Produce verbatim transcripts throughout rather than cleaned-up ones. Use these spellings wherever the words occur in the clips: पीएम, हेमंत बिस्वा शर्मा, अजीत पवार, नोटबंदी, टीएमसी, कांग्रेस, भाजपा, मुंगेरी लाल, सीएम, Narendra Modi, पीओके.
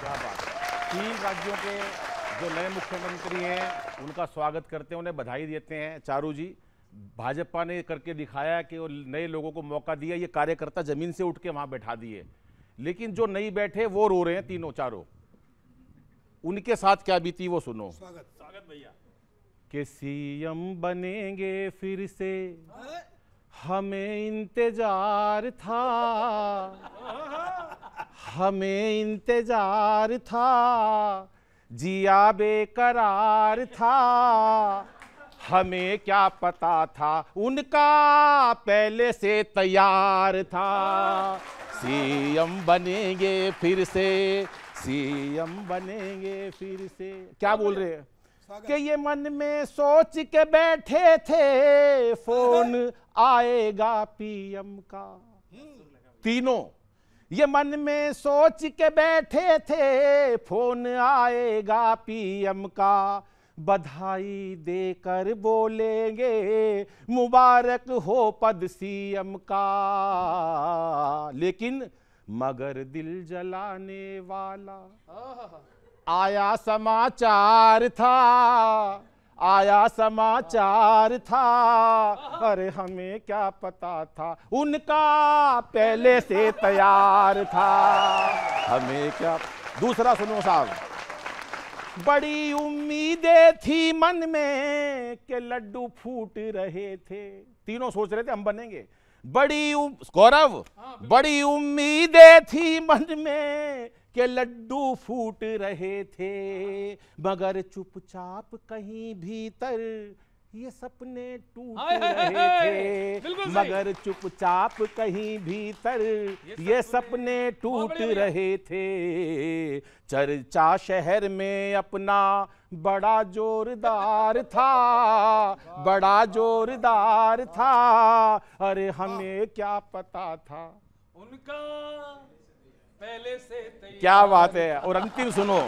क्या बात है। तीन राज्यों के जो नए मुख्यमंत्री हैं उनका स्वागत करते हैं, उन्हें बधाई देते हैं। चारू जी, भाजपा ने करके दिखाया कि वो नए लोगों को मौका दिया, ये कार्यकर्ता जमीन से उठ के वहाँ बैठा दिए, लेकिन जो नहीं बैठे वो रो रहे हैं तीनों चारों। उनके साथ क्या बीती वो सुनो। स्वागत स्वागत भैया। के सीएम बनेंगे फिर से हमें इंतजार था, हमें इंतजार था, जिया बेकरार था, हमें क्या पता था उनका पहले से तैयार था। सीएम बनेंगे फिर से, सीएम बनेंगे फिर से। क्या बोल रहे हैं कि ये मन में सोच के बैठे थे फोन आएगा पीएम का। तीनों ये मन में सोच के बैठे थे फोन आएगा पीएम का, बधाई देकर बोलेंगे मुबारक हो पद सीएम का। लेकिन मगर दिल जलाने वाला आया समाचार था, आया समाचार था, अरे हमें क्या पता था उनका पहले से तैयार था, हमें क्या। दूसरा सुनो साहब। बड़ी उम्मीदें थी मन में के लड्डू फूट रहे थे। तीनों सोच रहे थे हम बनेंगे। बड़ी गौरव, बड़ी उम्मीदें थी मन में के लड्डू फूट रहे थे, मगर चुपचाप कहीं भीतर ये सपने टूट रहे थे, मगर चुपचाप कहीं भीतर ये सपने टूट रहे थे। चर्चा शहर में अपना बड़ा जोरदार था, बड़ा जोरदार था, अरे हमें क्या पता था उनका पहले से। क्या बात है। और अंतिम सुनो।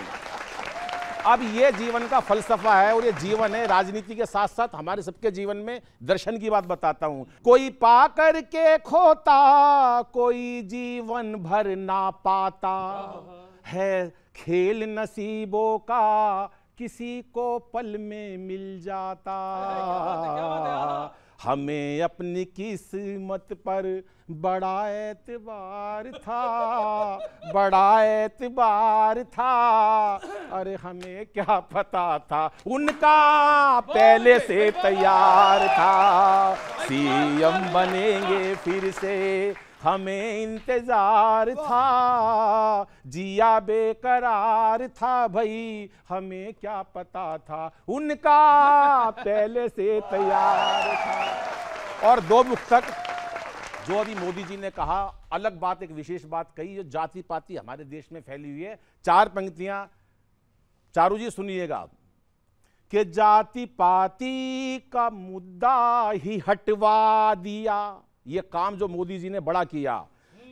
अब ये जीवन का फलसफा है और ये जीवन है। राजनीति के साथ साथ हमारे सबके जीवन में दर्शन की बात बताता हूं। कोई पा कर के खोता, कोई जीवन भर ना पाता, है खेल नसीबों का, किसी को पल में मिल जाता। हमें अपनी किस्मत पर बड़ा एतबार था, बड़ा एतबार था, अरे हमें क्या पता था उनका पहले से तैयार था। सीएम बनेंगे फिर से हमें इंतजार था, जिया बेकरार था, भाई हमें क्या पता था उनका पहले से तैयार था। और दो मुख तक जो अभी मोदी जी ने कहा, अलग बात, एक विशेष बात कही, जो जाति पाति हमारे देश में फैली हुई है। चार पंक्तियां चारू जी सुनिएगा। कि जाति पाति का मुद्दा ही हटवा दिया, ये काम जो मोदी जी ने बड़ा किया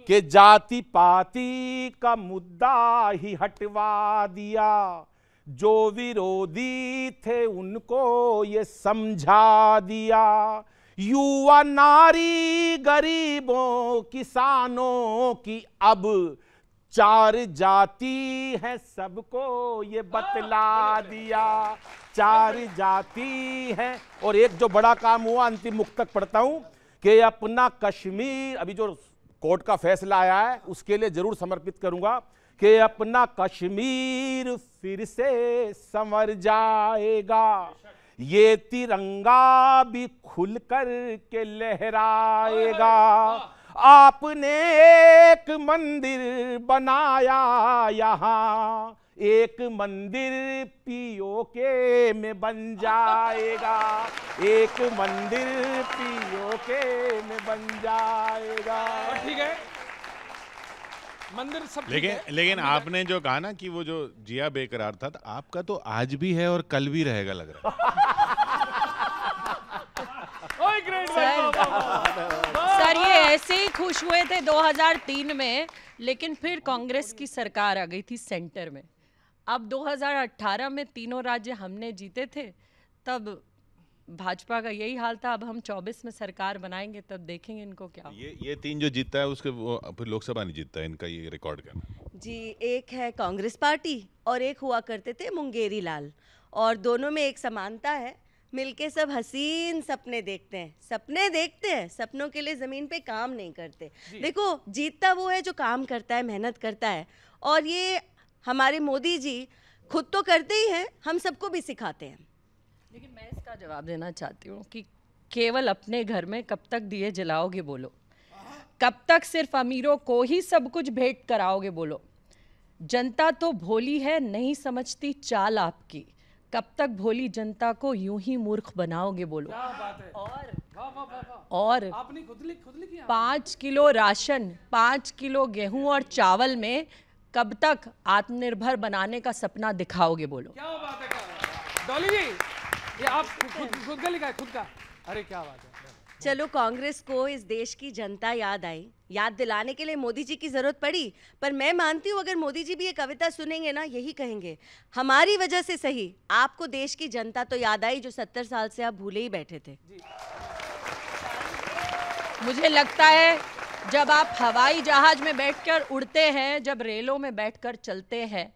कि जाति पाति का मुद्दा ही हटवा दिया, जो विरोधी थे उनको ये समझा दिया, युवा नारी गरीबों किसानों की अब चार जाति है सबको ये बतला दिया, चार जाति है। और एक जो बड़ा काम हुआ, अंतिम मुक्त तक पढ़ता हूं, कि अपना कश्मीर, अभी जो कोर्ट का फैसला आया है उसके लिए जरूर समर्पित करूंगा, कि अपना कश्मीर फिर से संवर जाएगा, ये तिरंगा भी खुलकर के लहराएगा। आपने एक मंदिर बनाया यहाँ, एक मंदिर पीओके में बन जाएगा, एक मंदिर पीओके में बन जाएगा। ठीक है मंदिर सब। लेकिन लेकिन आपने जो कहा ना कि वो जो जिया बेकरार था, आपका तो आज भी है और कल भी रहेगा लग रहा है। सर ये ऐसे ही खुश हुए थे दो हज़ार तीन में, लेकिन फिर कांग्रेस की सरकार आ गई थी सेंटर में। अब दो हज़ार अठारह में तीनों राज्य हमने जीते थे, तब भाजपा का यही हाल था, अब हम चौबीस में सरकार बनाएंगे तब देखेंगे इनको क्या। ये ये तीन जो जीतता है उसके वो फिर लोकसभा नहीं जीतता है, इनका ये रिकॉर्ड करना। जी, एक है कांग्रेस पार्टी और एक हुआ करते थे मुंगेरी लाल, और दोनों में एक समानता है, मिलके सब हसीन सपने देखते हैं, सपने देखते हैं, सपनों के लिए ज़मीन पे काम नहीं करते। देखो, जीतता वो है जो काम करता है, मेहनत करता है, और ये हमारे मोदी जी खुद तो करते ही हैं, हम सबको भी सिखाते हैं। लेकिन मैं इसका जवाब देना चाहती हूँ कि केवल अपने घर में कब तक दिए जलाओगे बोलो, कब तक सिर्फ अमीरों को ही सब कुछ भेंट कराओगे बोलो। जनता तो भोली है, नहीं समझती चाल आपकी, कब तक भोली जनता को यूं ही मूर्ख बनाओगे बोलो। क्या बात है। और वाह वाह वाह। और आपने खुदली खुदली किया। पाँच किलो राशन, पाँच किलो गेहूं और चावल में कब तक आत्मनिर्भर बनाने का सपना दिखाओगे बोलो। क्या बात है, डॉली जी, ये आप खुद खुद का लिखा है, खुद का। अरे क्या बात है। चलो, कांग्रेस को इस देश की जनता याद आई, याद दिलाने के लिए मोदी जी की ज़रूरत पड़ी। पर मैं मानती हूँ अगर मोदी जी भी ये कविता सुनेंगे ना, यही कहेंगे, हमारी वजह से सही आपको देश की जनता तो याद आई जो सत्तर साल से आप भूले ही बैठे थे। मुझे लगता है जब आप हवाई जहाज में बैठकर उड़ते हैं, जब रेलों में बैठकर चलते हैं,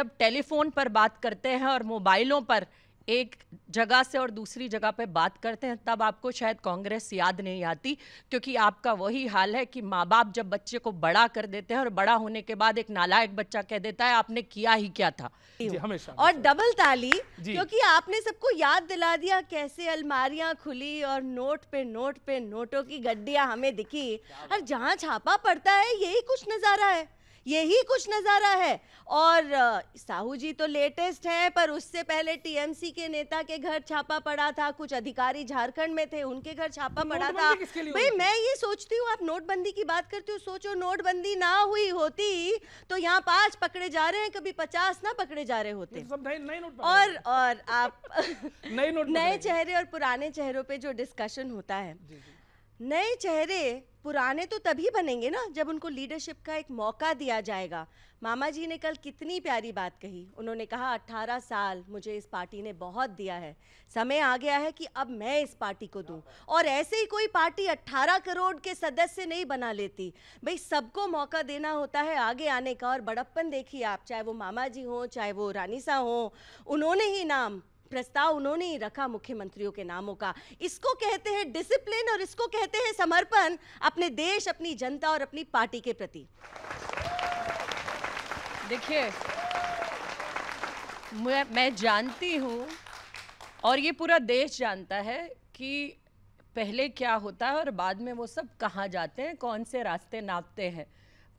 जब टेलीफोन पर बात करते हैं और मोबाइलों पर एक जगह से और दूसरी जगह पे बात करते हैं, तब आपको शायद कांग्रेस याद नहीं आती, क्योंकि आपका वही हाल है कि माँ बाप जब बच्चे को बड़ा कर देते हैं और बड़ा होने के बाद एक नालायक बच्चा कह देता है आपने किया ही क्या था। जी, हमेशा। और डबल ताली, क्योंकि आपने सबको याद दिला दिया कैसे अलमारियां खुली और नोट पे नोट पे नोटों की गड्डियां हमें दिखी, और जहाँ छापा पड़ता है यही कुछ नज़ारा है, यही कुछ नज़ारा है। और साहू जी तो लेटेस्ट हैं, पर उससे पहले टीएमसी के नेता के घर छापा पड़ा था, कुछ अधिकारी झारखंड में थे उनके घर छापा पड़ा था। भाई, मैं ये सोचती हूँ, आप नोटबंदी की बात करते हो, सोचो नोटबंदी ना हुई होती तो यहाँ पाँच पकड़े जा रहे हैं, कभी पचास ना पकड़े जा रहे होते। और और आप नए चेहरे और पुराने चेहरों पर जो डिस्कशन होता है, नए चेहरे पुराने तो तभी बनेंगे ना जब उनको लीडरशिप का एक मौका दिया जाएगा। मामा जी ने कल कितनी प्यारी बात कही, उन्होंने कहा अठारह साल मुझे इस पार्टी ने बहुत दिया है, समय आ गया है कि अब मैं इस पार्टी को दूं। और ऐसे ही कोई पार्टी अठारह करोड़ के सदस्य नहीं बना लेती। भाई, सबको मौका देना होता है आगे आने का, और बड़प्पन देखिए आप, चाहे वो मामा जी हों, चाहे वो रानीसा हों, उन्होंने ही नाम प्रस्ताव उन्होंने ही रखा मुख्यमंत्रियों के नामों का। इसको कहते हैं डिसिप्लिन, और इसको कहते हैं समर्पण अपने देश, अपनी जनता और अपनी पार्टी के प्रति। देखिए, मैं मैं जानती हूँ और ये पूरा देश जानता है कि पहले क्या होता है और बाद में वो सब कहाँ जाते हैं, कौन से रास्ते नापते हैं।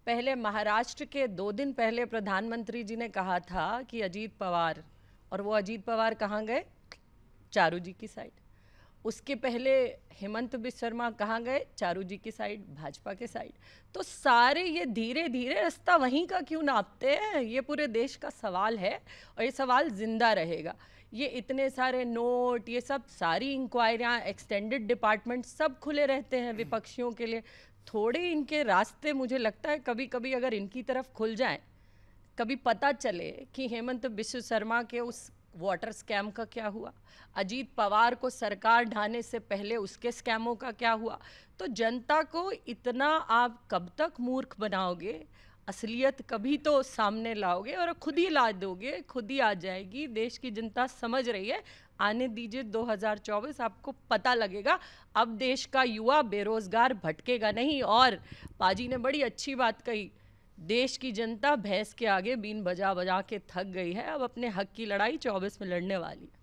पहले महाराष्ट्र के दो दिन पहले प्रधानमंत्री जी ने कहा था कि अजीत पवार, और वो अजीत पवार कहाँ गए? चारू जी की साइड। उसके पहले हेमंत बिस्वा शर्मा कहाँ गए? चारू जी की साइड, भाजपा के साइड। तो सारे ये धीरे धीरे रास्ता वहीं का क्यों नापते हैं? ये पूरे देश का सवाल है और ये सवाल जिंदा रहेगा। ये इतने सारे नोट, ये सब सारी इंक्वायरियाँ, एक्सटेंडेड डिपार्टमेंट सब खुले रहते हैं विपक्षियों के लिए। थोड़े इनके रास्ते मुझे लगता है कभी कभी अगर इनकी तरफ खुल जाएँ, कभी पता चले कि हेमंत बिस्वा शर्मा के उस वाटर स्कैम का क्या हुआ, अजीत पवार को सरकार ढाने से पहले उसके स्कैमों का क्या हुआ, तो जनता को इतना आप कब तक मूर्ख बनाओगे? असलियत कभी तो सामने लाओगे और खुद ही ला दोगे, खुद ही आ जाएगी। देश की जनता समझ रही है, आने दीजिए दो हज़ार चौबीस, आपको पता लगेगा। अब देश का युवा बेरोजगार भटकेगा नहीं। और पाजी ने बड़ी अच्छी बात कही, देश की जनता भैंस के आगे बीन बजा बजा के थक गई है, अब अपने हक की लड़ाई चौबीस में लड़ने वाली है।